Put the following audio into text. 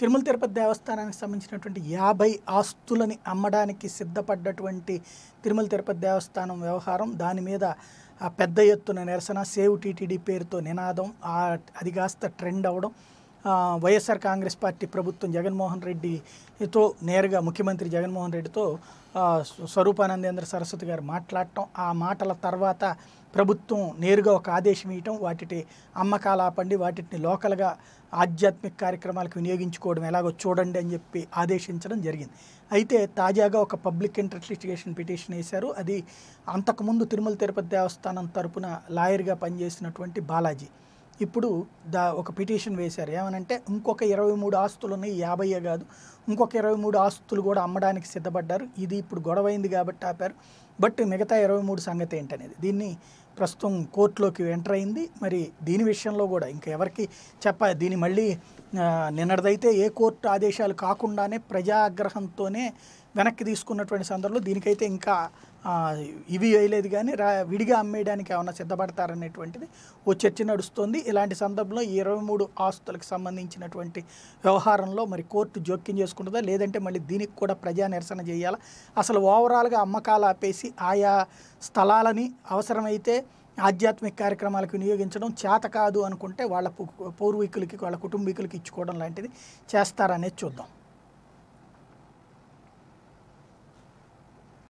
తిరుమల తిరుపతి దేవస్థానానికి సంబంధించినటువంటి 50 ఆస్తులను అమ్మడానికి సిద్ధపడ్డటువంటి తిరుమల తిరుపతి దేవస్థానం వ్యవహారం దాని మీద పెద్ద ఎత్తున నిరసన సేవ్ టీటీడీ పేరుతో నినాదం అది కాస్త ట్రెండ్ అవడం వైఎస్ఆర్ కాంగ్రెస్ పార్టీ ప్రభుత్వం జగన్మోహన్ రెడ్డితో నేరుగా ముఖ్యమంత్రి జగన్మోహన్ రెడ్డితో స్వరూప్ ఆనంద్ సరస్వతి గారు మాట్లాడటం ఆ మాటల తర్వాత ప్రభుత్వం నేరుగా ఒక ఆదేశం ఇవ్వటం వాటిని అమ్మకాలు ఆపండి వాటిని లోకల్గా ఆధ్యాత్మిక కార్యక్రమాలకు వినియోగించుకోవడం ఎలాగో చూడండి అని చెప్పి ఆదేశించడం జరిగింది. అయితే తాజాగా ఒక పబ్లిక్ ఇంట్రస్టిగేషన్ పిటిషన్ వేశారు. అది అంతకుముందు తిరుమల తిరుపతి దేవస్థానం తరపున లాయర్గా పనిచేసినటువంటి బాలాజీ ఇప్పుడు ఒక పిటిషన్ వేశారు. ఏమనంటే ఇంకొక 23 ఆస్తులు ఉన్నాయి, 50 కాదు ఇంకొక 23 ఆస్తులు కూడా అమ్మడానికి సిద్ధపడ్డారు. ఇది ఇప్పుడు గొడవైంది కాబట్టి ఆపారు. బట్ మిగతా 23 సంగతి ఏంటనేది దీన్ని ప్రస్తుతం కోర్టులోకి ఎంటర్ అయింది. మరి దీని విషయంలో కూడా ఇంకా ఎవరికి చెప్పాలి? దీన్ని మళ్ళీ నిన్నటిదైతే ఏ కోర్టు ఆదేశాలు కాకుండానే ప్రజాగ్రహంతోనే వెనక్కి తీసుకున్నటువంటి సందర్భంలో దీనికైతే ఇంకా ఇవి వేయలేదు. కానీ విడిగా అమ్మేయడానికి ఏమైనా సిద్ధపడతారనేటువంటిది ఓ చర్చ నడుస్తుంది. ఇలాంటి సందర్భంలో 23 ఆస్తులకు సంబంధించినటువంటి వ్యవహారంలో మరి కోర్టు జోక్యం చేసుకుంటుందా లేదంటే మళ్ళీ దీనికి కూడా ప్రజా నిరసన చేయాలా? అసలు ఓవరాల్గా అమ్మకాలు ఆపేసి ఆయా స్థలాలని అవసరమైతే ఆధ్యాత్మిక కార్యక్రమాలకు వినియోగించడం చేత కాదు అనుకుంటే వాళ్ళ పూర్వీకులకి వాళ్ళ కుటుంబీకులకి ఇచ్చుకోవడం లాంటిది చేస్తారనేది చూద్దాం.